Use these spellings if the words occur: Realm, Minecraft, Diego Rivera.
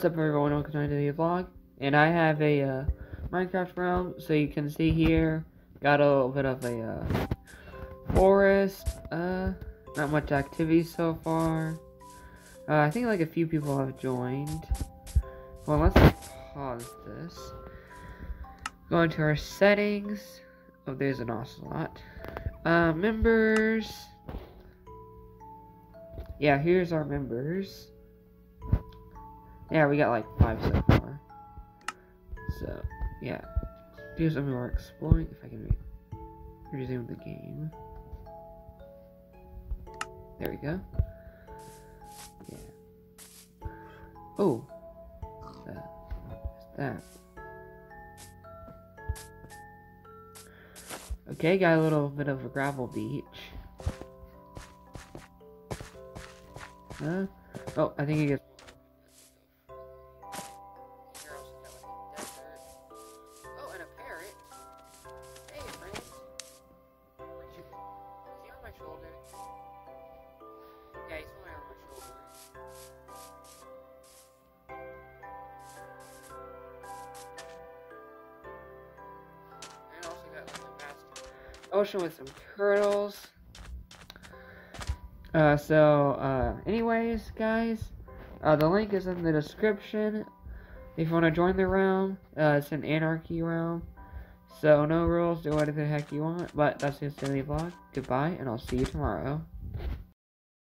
What's up everyone, welcome to the vlog, and I have a Minecraft realm, so you can see here, got a little bit of a forest, not much activity so far. I think like a few people have joined. Well, let's pause this, go into our settings. Oh, there's an ocelot. Members. Yeah, here's our members. Yeah, we got like 5 so far. So, yeah. Do some more exploring if I can resume the game. There we go. Yeah. Oh. What's that? Okay, got a little bit of a gravel beach. Oh, I think it gets. Ocean with some turtles. Anyways, guys, the link is in the description if you want to join the realm. It's an anarchy realm, so no rules, do whatever the heck you want. But that's the end of the vlog. Goodbye, and I'll see you tomorrow.